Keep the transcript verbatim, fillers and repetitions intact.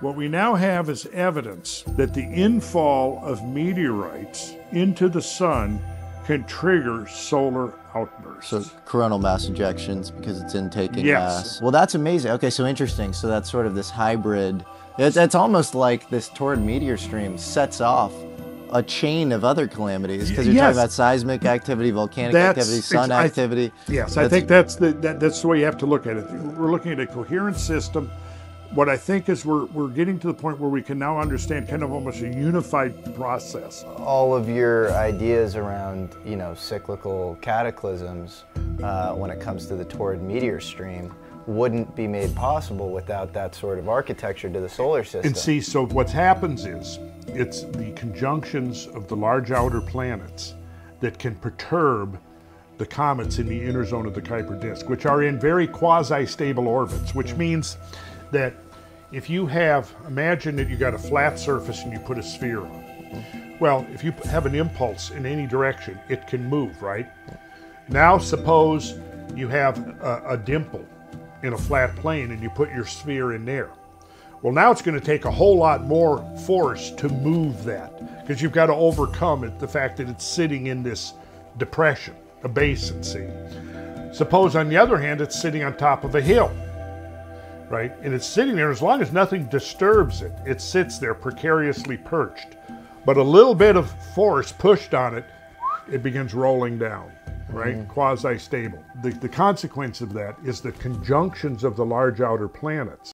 What we now have is evidence that the infall of meteorites into the sun can trigger solar outbursts. So coronal mass ejections because it's intaking yes. mass. Well, that's amazing. Okay, so interesting. So that's sort of this hybrid. It's, it's almost like this Taurid meteor stream sets off a chain of other calamities, because you're yes. talking about seismic activity, volcanic that's, activity, sun I, activity. Yes, that's, I think that's the, that, that's the way you have to look at it. We're looking at a coherent system. What I think is we're, we're getting to the point where we can now understand kind of almost a unified process. All of your ideas around, you know, cyclical cataclysms uh, when it comes to the Taurid meteor stream wouldn't be made possible without that sort of architecture to the solar system. And see, so what happens is it's the conjunctions of the large outer planets that can perturb the comets in the inner zone of the Kuiper disk, which are in very quasi-stable orbits, which means that if you have, imagine that you got a flat surface and you put a sphere on it. Well, if you have an impulse in any direction, it can move, right? Now suppose you have a, a dimple in a flat plane and you put your sphere in there. Well, now it's going to take a whole lot more force to move that, because you've got to overcome it, the fact that it's sitting in this depression, a basin, see. Suppose on the other hand, it's sitting on top of a hill. Right? And it's sitting there, as long as nothing disturbs it, it sits there precariously perched. But a little bit of force pushed on it, it begins rolling down, right? Mm-hmm. Quasi-stable. The, the consequence of that is the conjunctions of the large outer planets